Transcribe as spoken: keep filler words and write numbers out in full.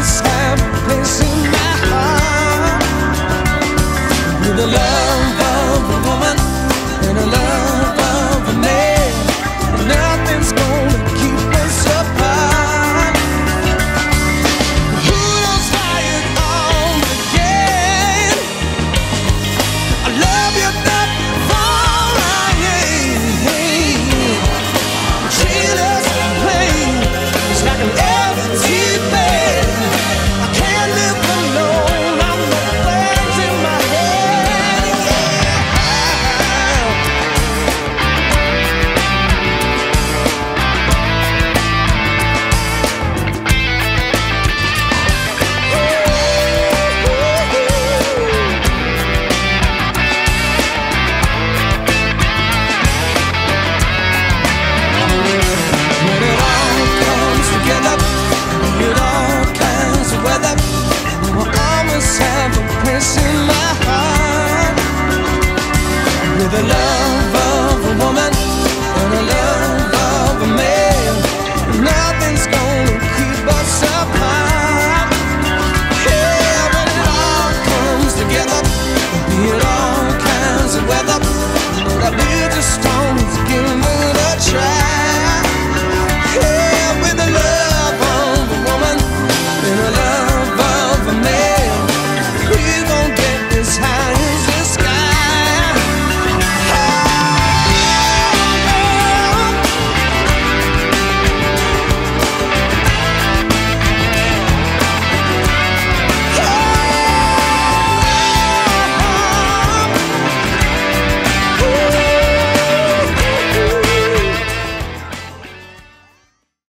the sky.